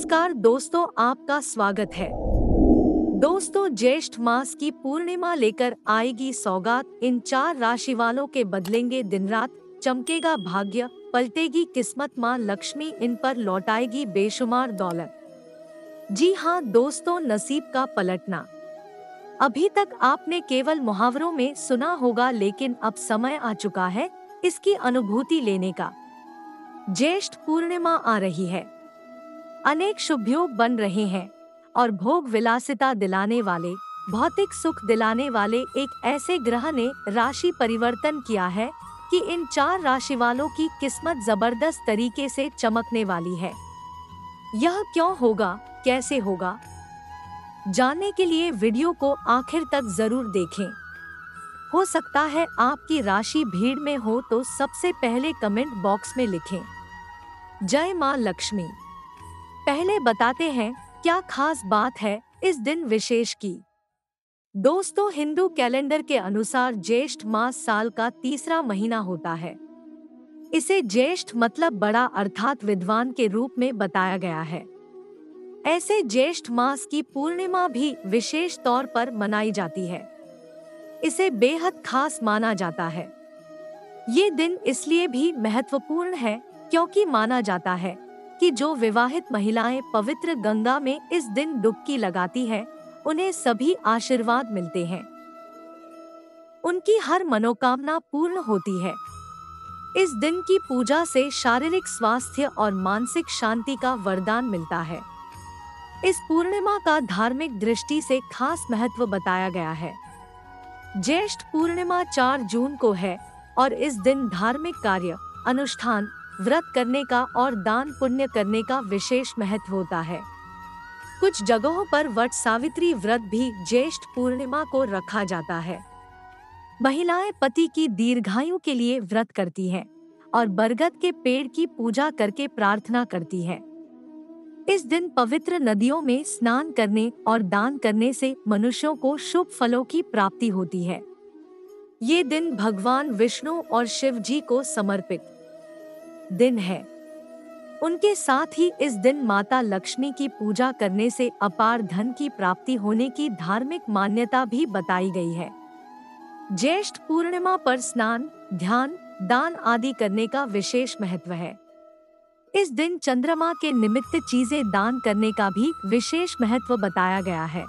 नमस्कार दोस्तों, आपका स्वागत है। दोस्तों, ज्येष्ठ मास की पूर्णिमा लेकर आएगी सौगात। इन चार राशि वालों के बदलेंगे दिन रात, चमकेगा भाग्य, पलटेगी किस्मत। मां लक्ष्मी इन पर लौटाएगी बेशुमार दौलत। जी हां दोस्तों, नसीब का पलटना। अभी तक आपने केवल मुहावरों में सुना होगा, लेकिन अब समय आ चुका है इसकी अनुभूति लेने का। ज्येष्ठ पूर्णिमा आ रही है, अनेक शुभयोग बन रहे हैं और भोग विलासिता दिलाने वाले, भौतिक सुख दिलाने वाले एक ऐसे ग्रह ने राशि परिवर्तन किया है कि इन चार राशि वालों की किस्मत जबरदस्त तरीके से चमकने वाली है। यह क्यों होगा, कैसे होगा, जानने के लिए वीडियो को आखिर तक जरूर देखें। हो सकता है आपकी राशि भीड़ में हो, तो सबसे पहले कमेंट बॉक्स में लिखें जय मां लक्ष्मी। पहले बताते हैं क्या खास बात है इस दिन विशेष की। दोस्तों, हिंदू कैलेंडर के अनुसार ज्येष्ठ मास साल का तीसरा महीना होता है। इसे ज्येष्ठ मतलब बड़ा अर्थात विद्वान के रूप में बताया गया है। ऐसे ज्येष्ठ मास की पूर्णिमा भी विशेष तौर पर मनाई जाती है। इसे बेहद खास माना जाता है। ये दिन इसलिए भी महत्वपूर्ण है क्योंकि माना जाता है कि जो विवाहित महिलाएं पवित्र गंगा में इस दिन डुबकी लगाती हैं, उन्हें सभी आशीर्वाद मिलते हैं, उनकी हर मनोकामना पूर्ण होती है। इस दिन की पूजा से शारीरिक स्वास्थ्य और मानसिक शांति का वरदान मिलता है। इस पूर्णिमा का धार्मिक दृष्टि से खास महत्व बताया गया है। ज्येष्ठ पूर्णिमा 4 जून को है और इस दिन धार्मिक कार्य, अनुष्ठान, व्रत करने का और दान पुण्य करने का विशेष महत्व होता है। कुछ जगहों पर वट सावित्री व्रत भी ज्येष्ठ पूर्णिमा को रखा जाता है। महिलाएं पति की दीर्घायु के लिए व्रत करती हैं और बरगद के पेड़ की पूजा करके प्रार्थना करती हैं। इस दिन पवित्र नदियों में स्नान करने और दान करने से मनुष्यों को शुभ फलों की प्राप्ति होती है। ये दिन भगवान विष्णु और शिव जी को समर्पित दिन है। उनके साथ ही इस दिन माता लक्ष्मी की पूजा करने से अपार धन की प्राप्ति होने की धार्मिक मान्यता भी बताई गई है। ज्येष्ठ पूर्णिमा पर स्नान, ध्यान, दान आदि करने का विशेष महत्व है। इस दिन चंद्रमा के निमित्त चीजें दान करने का भी विशेष महत्व बताया गया है।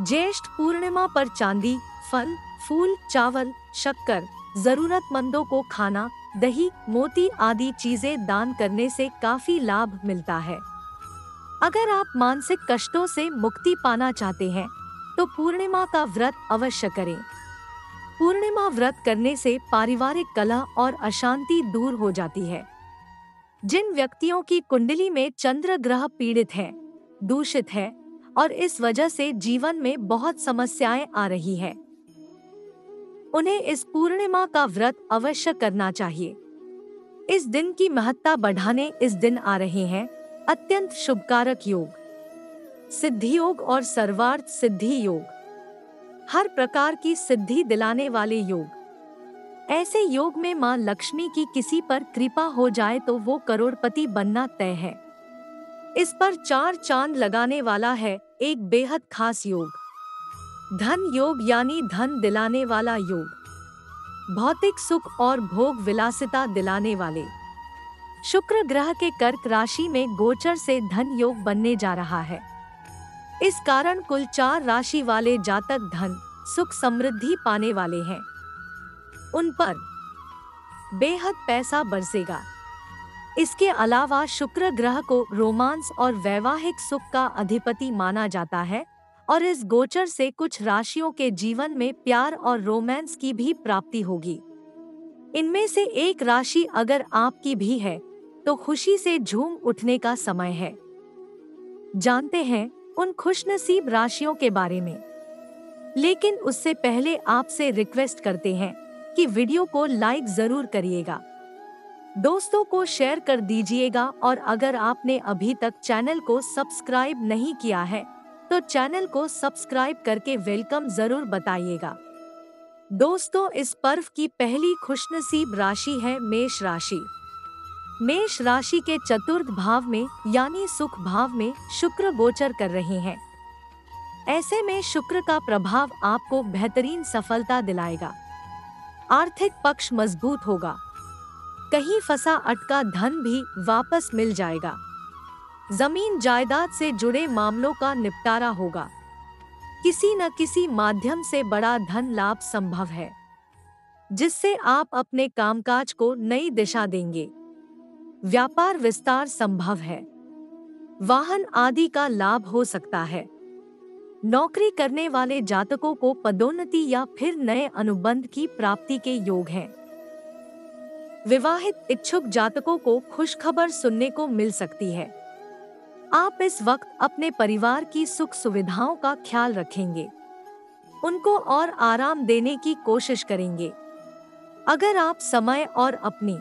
ज्येष्ठ पूर्णिमा पर चांदी, फल, फूल, चावल, शक्कर, जरूरतमंदों को खाना, दही, मोती आदि चीजें दान करने से काफी लाभ मिलता है। अगर आप मानसिक कष्टों से मुक्ति पाना चाहते हैं तो पूर्णिमा का व्रत अवश्य करें। पूर्णिमा व्रत करने से पारिवारिक कलह और अशांति दूर हो जाती है। जिन व्यक्तियों की कुंडली में चंद्र ग्रह पीड़ित है, दूषित है और इस वजह से जीवन में बहुत समस्याएं आ रही है, उन्हें इस पूर्णिमा का व्रत अवश्य करना चाहिए। इस दिन की महत्ता बढ़ाने इस दिन आ रहे हैं अत्यंत शुभकारक योग, सिद्धि योग और सर्वार्थ सिद्धि योग, हर प्रकार की सिद्धि दिलाने वाले योग। ऐसे योग में मां लक्ष्मी की किसी पर कृपा हो जाए तो वो करोड़पति बनना तय है। इस पर 4 चांद लगाने वाला है एक बेहद खास योग, धन योग यानी धन दिलाने वाला योग, भौतिक सुख और भोग विलासिता दिलाने वाले। शुक्र ग्रह के कर्क राशि में गोचर से धन योग बनने जा रहा है। इस कारण कुल 4 राशि वाले जातक धन, सुख, समृद्धि पाने वाले हैं। उन पर बेहद पैसा बरसेगा। इसके अलावा शुक्र ग्रह को रोमांस और वैवाहिक सुख का अधिपति माना जाता है और इस गोचर से कुछ राशियों के जीवन में प्यार और रोमांस की भी प्राप्ति होगी। इनमें से एक राशि अगर आपकी भी है तो खुशी से झूम उठने का समय है। जानते हैं उन खुशनसीब राशियों के बारे में, लेकिन उससे पहले आपसे रिक्वेस्ट करते हैं कि वीडियो को लाइक जरूर करिएगा, दोस्तों को शेयर कर दीजिएगा और अगर आपने अभी तक चैनल को सब्सक्राइब नहीं किया है तो चैनल को सब्सक्राइब करके वेलकम जरूर बताइएगा। दोस्तों, इस पर्व की पहली खुशनसीब राशि है मेष राशि। मेष राशि के चतुर्थ भाव में यानी सुख भाव में शुक्र गोचर कर रहे हैं। ऐसे में शुक्र का प्रभाव आपको बेहतरीन सफलता दिलाएगा। आर्थिक पक्ष मजबूत होगा। कहीं फंसा अटका धन भी वापस मिल जाएगा। जमीन जायदाद से जुड़े मामलों का निपटारा होगा। किसी न किसी माध्यम से बड़ा धन लाभ संभव है, जिससे आप अपने कामकाज को नई दिशा देंगे। व्यापार विस्तार संभव है। वाहन आदि का लाभ हो सकता है। नौकरी करने वाले जातकों को पदोन्नति या फिर नए अनुबंध की प्राप्ति के योग हैं। विवाहित इच्छुक जातकों को खुशखबर सुनने को मिल सकती है। आप इस वक्त अपने परिवार की सुख सुविधाओं का ख्याल रखेंगे, उनको और आराम देने की कोशिश करेंगे। अगर आप समय और अपनी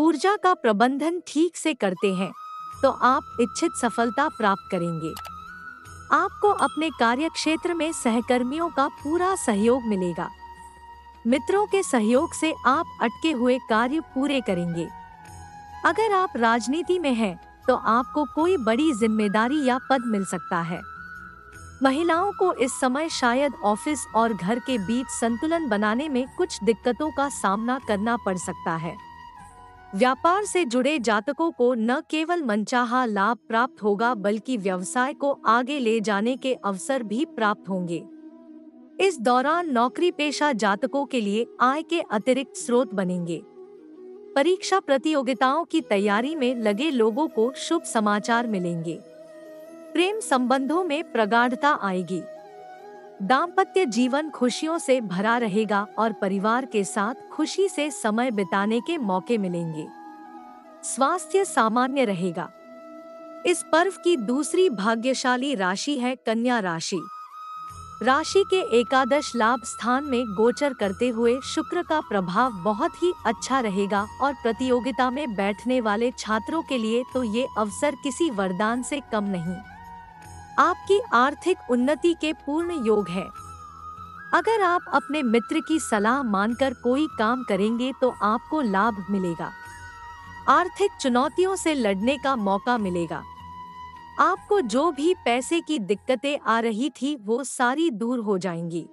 ऊर्जा का प्रबंधन ठीक से करते हैं, तो आप इच्छित सफलता प्राप्त करेंगे। आपको अपने कार्यक्षेत्र में सहकर्मियों का पूरा सहयोग मिलेगा। मित्रों के सहयोग से आप अटके हुए कार्य पूरे करेंगे। अगर आप राजनीति में हैं, तो आपको कोई बड़ी जिम्मेदारी या पद मिल सकता है। महिलाओं को इस समय शायद ऑफिस और घर के बीच संतुलन बनाने में कुछ दिक्कतों का सामना करना पड़ सकता है। व्यापार से जुड़े जातकों को न केवल मनचाहा लाभ प्राप्त होगा, बल्कि व्यवसाय को आगे ले जाने के अवसर भी प्राप्त होंगे। इस दौरान नौकरी पेशा जातकों के लिए आय के अतिरिक्त स्रोत बनेंगे। परीक्षा प्रतियोगिताओं की तैयारी में लगे लोगों को शुभ समाचार मिलेंगे। प्रेम संबंधों में प्रगाढ़ता आएगी। दाम्पत्य जीवन खुशियों से भरा रहेगा और परिवार के साथ खुशी से समय बिताने के मौके मिलेंगे। स्वास्थ्य सामान्य रहेगा। इस पर्व की दूसरी भाग्यशाली राशि है कन्या राशि। राशि के एकादश लाभ स्थान में गोचर करते हुए शुक्र का प्रभाव बहुत ही अच्छा रहेगा और प्रतियोगिता में बैठने वाले छात्रों के लिए तो ये अवसर किसी वरदान से कम नहीं। आपकी आर्थिक उन्नति के पूर्ण योग है। अगर आप अपने मित्र की सलाह मानकर कोई काम करेंगे, तो आपको लाभ मिलेगा। आर्थिक चुनौतियों से लड़ने का मौका मिलेगा। आपको जो भी पैसे की दिक्कतें आ रही थी, वो सारी दूर हो जाएंगी।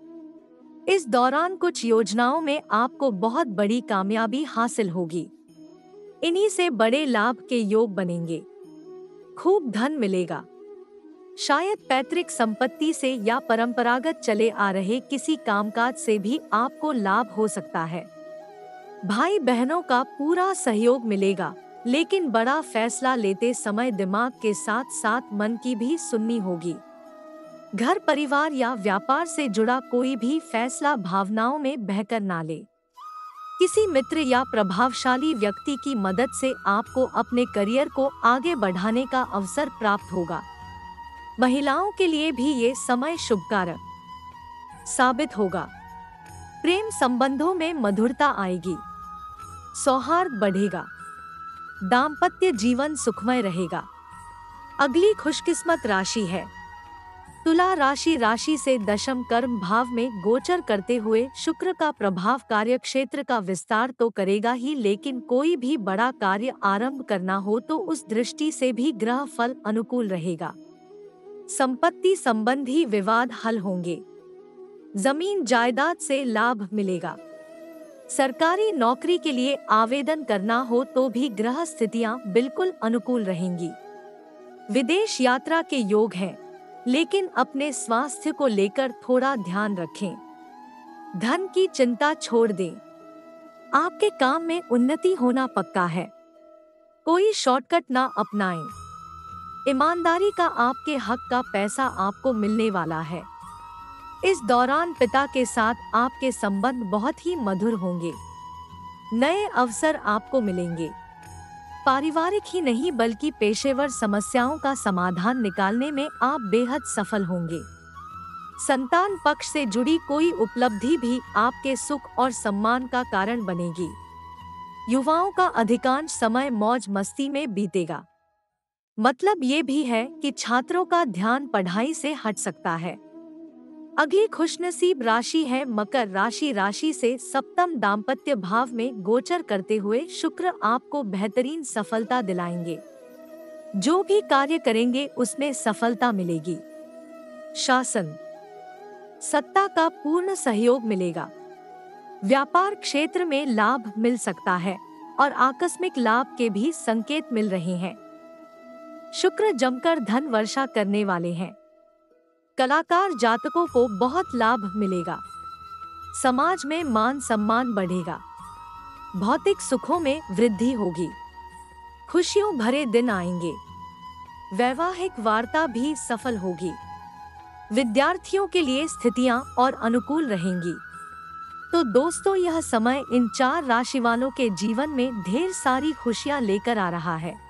इस दौरान कुछ योजनाओं में आपको बहुत बड़ी कामयाबी हासिल होगी। इन्हीं से बड़े लाभ के योग बनेंगे। खूब धन मिलेगा। शायद पैतृक संपत्ति से या परंपरागत चले आ रहे किसी कामकाज से भी आपको लाभ हो सकता है। भाई बहनों का पूरा सहयोग मिलेगा, लेकिन बड़ा फैसला लेते समय दिमाग के साथ साथ मन की भी सुननी होगी। घर परिवार या व्यापार से जुड़ा कोई भी फैसला भावनाओं में बहकर ना ले। किसी मित्र या प्रभावशाली व्यक्ति की मदद से आपको अपने करियर को आगे बढ़ाने का अवसर प्राप्त होगा। महिलाओं के लिए भी ये समय शुभकारक साबित होगा। प्रेम संबंधों में मधुरता आएगी। सौहार्द बढ़ेगा। दाम्पत्य जीवन सुखमय रहेगा। अगली खुशकिस्मत राशि है तुला राशि। राशि से दशम कर्म भाव में गोचर करते हुए शुक्र का प्रभाव कार्यक्षेत्र का विस्तार तो करेगा ही, लेकिन कोई भी बड़ा कार्य आरंभ करना हो तो उस दृष्टि से भी ग्रह फल अनुकूल रहेगा। संपत्ति संबंधी विवाद हल होंगे। जमीन जायदाद से लाभ मिलेगा। सरकारी नौकरी के लिए आवेदन करना हो तो भी ग्रह स्थितियां बिल्कुल अनुकूल रहेंगी। विदेश यात्रा के योग हैं, लेकिन अपने स्वास्थ्य को लेकर थोड़ा ध्यान रखें। धन की चिंता छोड़ दें। आपके काम में उन्नति होना पक्का है। कोई शॉर्टकट ना अपनाएं। ईमानदारी का आपके हक का पैसा आपको मिलने वाला है। इस दौरान पिता के साथ आपके संबंध बहुत ही मधुर होंगे। नए अवसर आपको मिलेंगे। पारिवारिक ही नहीं बल्कि पेशेवर समस्याओं का समाधान निकालने में आप बेहद सफल होंगे। संतान पक्ष से जुड़ी कोई उपलब्धि भी आपके सुख और सम्मान का कारण बनेगी। युवाओं का अधिकांश समय मौज मस्ती में बीतेगा। मतलब ये भी है कि छात्रों का ध्यान पढ़ाई से हट सकता है। अगली खुशनसीब राशि है मकर राशि। राशि से सप्तम दाम्पत्य भाव में गोचर करते हुए शुक्र आपको बेहतरीन सफलता दिलाएंगे। जो भी कार्य करेंगे उसमें सफलता मिलेगी। शासन सत्ता का पूर्ण सहयोग मिलेगा। व्यापार क्षेत्र में लाभ मिल सकता है और आकस्मिक लाभ के भी संकेत मिल रहे हैं। शुक्र जमकर धन वर्षा करने वाले हैं। कलाकार जातकों को बहुत लाभ मिलेगा। समाज में मान सम्मान बढ़ेगा। भौतिक सुखों में वृद्धि होगी। खुशियों भरे दिन आएंगे। वैवाहिक वार्ता भी सफल होगी। विद्यार्थियों के लिए स्थितियां और अनुकूल रहेंगी। तो दोस्तों, यह समय इन चार राशि वालों के जीवन में ढेर सारी खुशियां लेकर आ रहा है।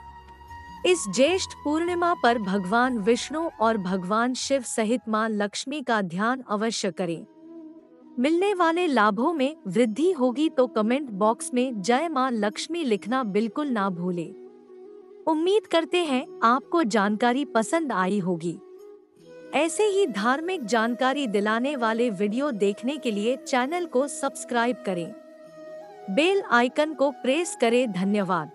इस ज्येष्ठ पूर्णिमा पर भगवान विष्णु और भगवान शिव सहित मां लक्ष्मी का ध्यान अवश्य करें। मिलने वाले लाभों में वृद्धि होगी, तो कमेंट बॉक्स में जय मां लक्ष्मी लिखना बिल्कुल ना भूलें। उम्मीद करते हैं आपको जानकारी पसंद आई होगी। ऐसे ही धार्मिक जानकारी दिलाने वाले वीडियो देखने के लिए चैनल को सब्सक्राइब करें, बेल आइकन को प्रेस करें। धन्यवाद।